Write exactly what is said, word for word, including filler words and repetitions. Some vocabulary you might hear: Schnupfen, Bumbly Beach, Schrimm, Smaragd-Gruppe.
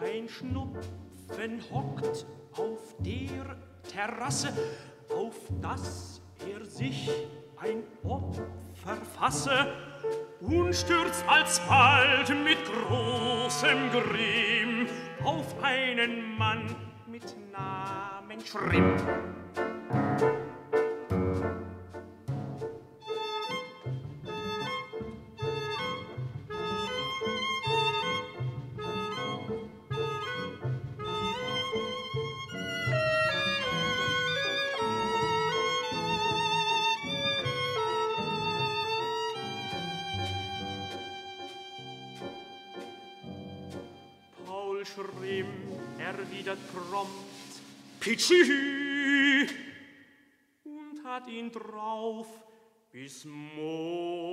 Ein Schnupfen hockt auf der Terrasse, auf dass er sich ein Opfer fasse und stürzt alsbald mit großem Grimm auf einen Mann mit Namen Schrimm. Schrimm erwidert prompt Pitschi und hat ihn drauf bis morgen.